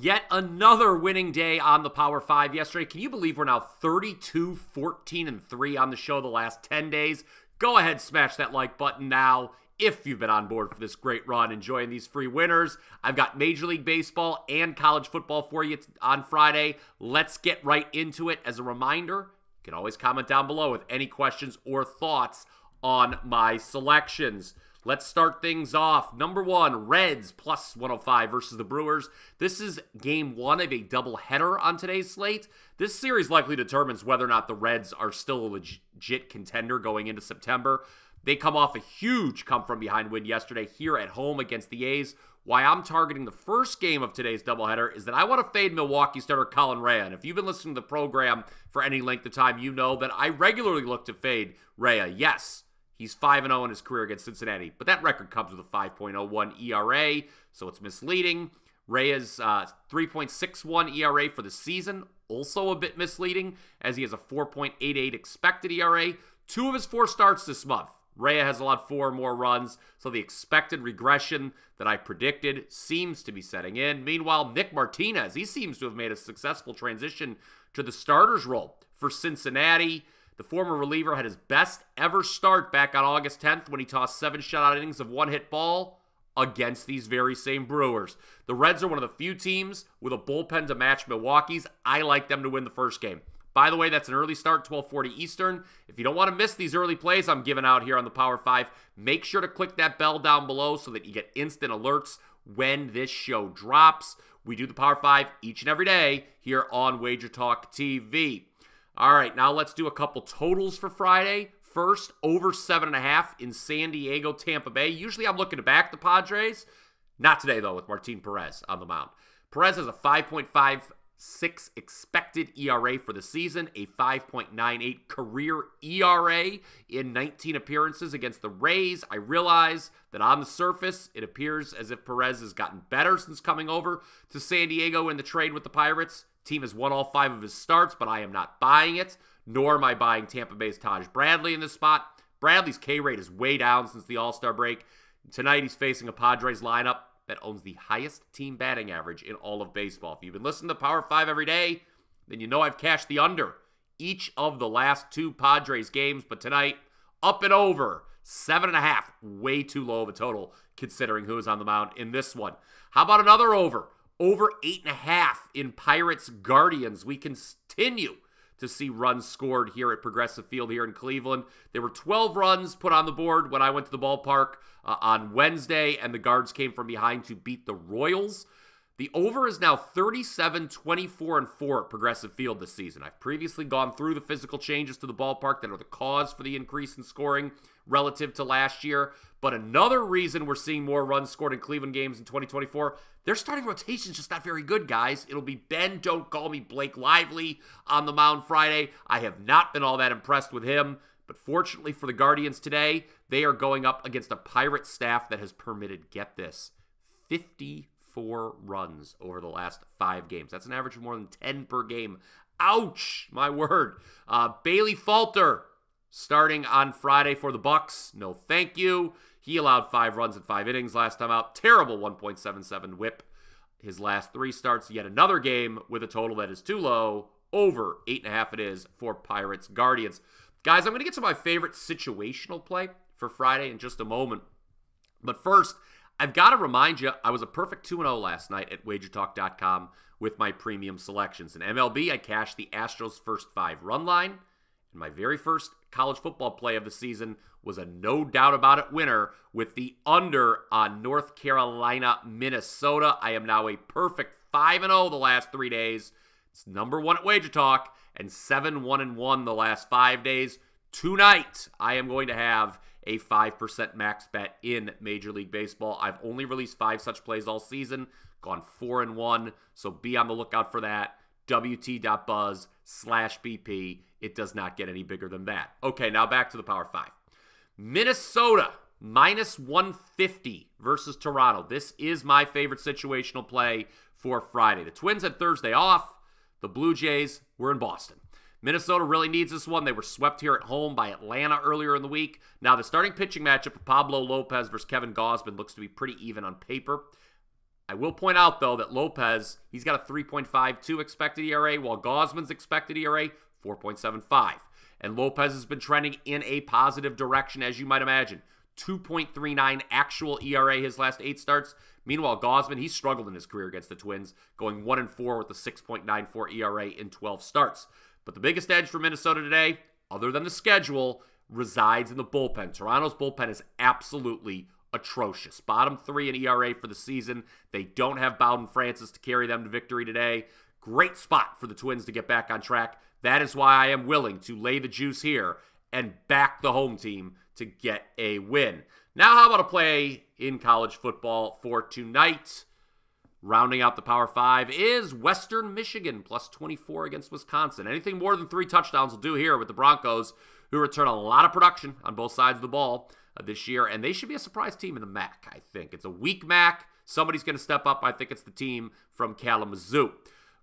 Yet another winning day on the Power 5 yesterday. Can you believe we're now 32-14-3 on the show the last 10 days? Go ahead, smash that like button now if you've been on board for this great run, enjoying these free winners. I've got Major League Baseball and college football for you on Friday. Let's get right into it. As a reminder, you can always comment down below with any questions or thoughts on my selections. Let's start things off. Number one, Reds plus 105 versus the Brewers. This is game one of a doubleheader on today's slate. This series likely determines whether or not the Reds are still a legit contender going into September. They come off a huge come-from-behind win yesterday here at home against the A's. Why I'm targeting the first game of today's doubleheader is that I want to fade Milwaukee starter Colin Rea. And if you've been listening to the program for any length of time, you know that I regularly look to fade Rea. Yes, he's 5-0 in his career against Cincinnati, but that record comes with a 5.01 ERA, so it's misleading. Rea's 3.61 ERA for the season, also a bit misleading, as he has a 4.88 expected ERA. Two of his four starts this month, Rea has allowed four more runs, so the expected regression that I predicted seems to be setting in. Meanwhile, Nick Martinez, he seems to have made a successful transition to the starter's role for Cincinnati. The former reliever had his best ever start back on August 10th when he tossed 7 shutout innings of one-hit ball against these very same Brewers. The Reds are one of the few teams with a bullpen to match Milwaukee's. I like them to win the first game. By the way, that's an early start, 12:40 Eastern. If you don't want to miss these early plays I'm giving out here on the Power 5, make sure to click that bell down below so that you get instant alerts when this show drops. We do the Power 5 each and every day here on WagerTalk TV. All right, now let's do a couple totals for Friday. First, over 7.5 in San Diego, Tampa Bay. Usually I'm looking to back the Padres. Not today, though, with Martin Perez on the mound. Perez has a 5.56 expected ERA for the season, a 5.98 career ERA in 19 appearances against the Rays. I realize that on the surface, it appears as if Perez has gotten better since coming over to San Diego in the trade with the Pirates. Team has won all 5 of his starts, but I am not buying it, nor am I buying Tampa Bay's Taj Bradley in this spot. Bradley's K rate is way down since the All-Star break. Tonight he's facing a Padres lineup that owns the highest team batting average in all of baseball. If you've been listening to Power 5 every day, then you know I've cashed the under each of the last 2 Padres games, but tonight, up and over. 7.5, way too low of a total considering who is on the mound in this one. How about another over? Over 8.5 in Pirates Guardians. We continue to see runs scored here at Progressive Field here in Cleveland. There were 12 runs put on the board when I went to the ballpark on Wednesday, and the Guards came from behind to beat the Royals. The over is now 37-24-4 at Progressive Field this season. I've previously gone through the physical changes to the ballpark that are the cause for the increase in scoring relative to last year. But another reason we're seeing more runs scored in Cleveland games in 2024, their starting rotation's just not very good, guys. It'll be Ben, don't call me Blake Lively on the mound Friday. I have not been all that impressed with him. But fortunately for the Guardians today, they are going up against a Pirate staff that has permitted, get this, 54 runs over the last 5 games. That's an average of more than 10 per game. Ouch, my word. Bailey Falter starting on Friday for the Bucks. No thank you. He allowed 5 runs in 5 innings last time out. Terrible 1.77 whip. His last 3 starts, yet another game with a total that is too low. Over 8.5 it is for Pirates Guardians. Guys, I'm going to get to my favorite situational play for Friday in just a moment. But first, I've got to remind you, I was a perfect 2-0 last night at WagerTalk.com with my premium selections. In MLB, I cashed the Astros' first 5 run line. And my very first college football play of the season was a no doubt about it winner with the under on North Carolina, Minnesota. I am now a perfect 5-0 the last 3 days. It's number 1 at WagerTalk and 7-1-1 the last 5 days. Tonight, I am going to have a 5% max bet in Major League Baseball. I've only released 5 such plays all season, gone 4-1, so be on the lookout for that. WT.buzz/BP. It does not get any bigger than that. Okay, now back to the Power 5. Minnesota, minus 150 versus Toronto. This is my favorite situational play for Friday. The Twins had Thursday off. The Blue Jays were in Boston. Minnesota really needs this one. They were swept here at home by Atlanta earlier in the week. Now, the starting pitching matchup of Pablo Lopez versus Kevin Gausman looks to be pretty even on paper. I will point out, though, that Lopez, he's got a 3.52 expected ERA, while Gausman's expected ERA, 4.75. And Lopez has been trending in a positive direction, as you might imagine. 2.39 actual ERA his last 8 starts. Meanwhile, Gausman, he struggled in his career against the Twins, going 1-4 with a 6.94 ERA in 12 starts. But the biggest edge for Minnesota today, other than the schedule, resides in the bullpen. Toronto's bullpen is absolutely atrocious. Bottom 3 in ERA for the season. They don't have Bowden Francis to carry them to victory today. Great spot for the Twins to get back on track. That is why I am willing to lay the juice here and back the home team to get a win. Now, how about a play in college football for tonight? Rounding out the Power 5 is Western Michigan, plus 24 against Wisconsin. Anything more than 3 touchdowns will do here with the Broncos, who return a lot of production on both sides of the ball this year, and they should be a surprise team in the MAC, I think. It's a weak MAC. Somebody's going to step up. I think it's the team from Kalamazoo.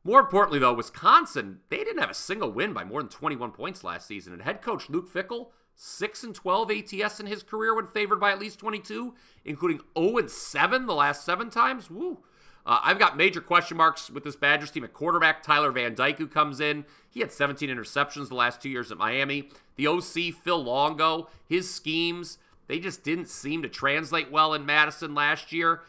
More importantly, though, Wisconsin, they didn't have a single win by more than 21 points last season. And head coach Luke Fickle, 6-12 ATS in his career when favored by at least 22, including 0-7 the last 7 times. Woo! I've got major question marks with this Badgers team at quarterback. Tyler Van Dyke, who comes in, he had 17 interceptions the last 2 years at Miami. The OC, Phil Longo, his schemes, they just didn't seem to translate well in Madison last year.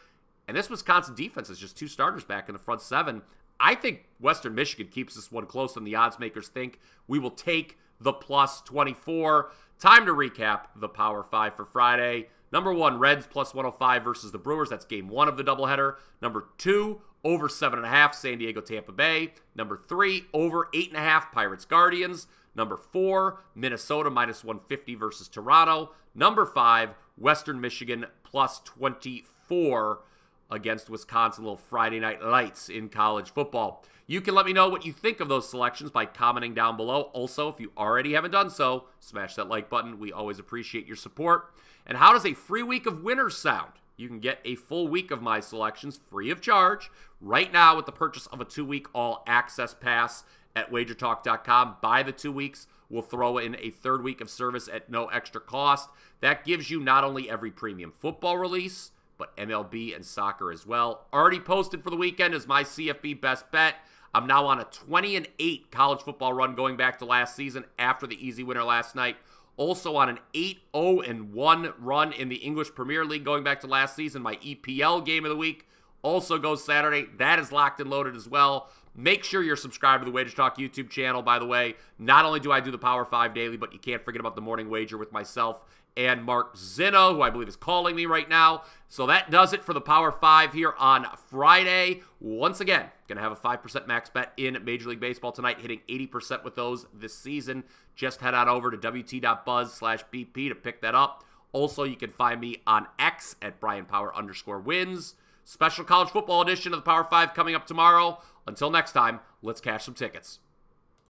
And this Wisconsin defense is just 2 starters back in the front 7. I think Western Michigan keeps this one close, and the odds makers think we will take the plus 24. Time to recap the Power 5 for Friday. Number 1, Reds plus 105 versus the Brewers. That's game 1 of the doubleheader. Number 2, over 7.5, San Diego, Tampa Bay. Number 3, over 8.5, Pirates, Guardians. Number 4, Minnesota minus 150 versus Toronto. Number 5, Western Michigan plus 24. Against Wisconsin, little Friday Night Lights in college football. You can let me know what you think of those selections by commenting down below. Also, if you already haven't done so, smash that like button. We always appreciate your support. And how does a free week of winners sound? You can get a full week of my selections free of charge right now with the purchase of a 2-week all-access pass at wagertalk.com. Buy the 2 weeks. We'll throw in a 3rd week of service at no extra cost. That gives you not only every premium football release, but MLB and soccer as well. Already posted for the weekend is my CFB best bet. I'm now on a 20-8 college football run going back to last season after the easy winner last night. Also on an 8-0-1 run in the English Premier League going back to last season. My EPL game of the week also goes Saturday. That is locked and loaded as well. Make sure you're subscribed to the Wager Talk YouTube channel, by the way. Not only do I do the Power 5 daily, but you can't forget about the Morning Wager with myself and Mark Zinno, who I believe is calling me right now. So that does it for the Power 5 here on Friday. Once again, going to have a 5% max bet in Major League Baseball tonight, hitting 80% with those this season. Just head on over to wt.buzz/BP to pick that up. Also, you can find me on X at @BrianPower_wins. Special college football edition of the Power 5 coming up tomorrow. Until next time, let's cash some tickets.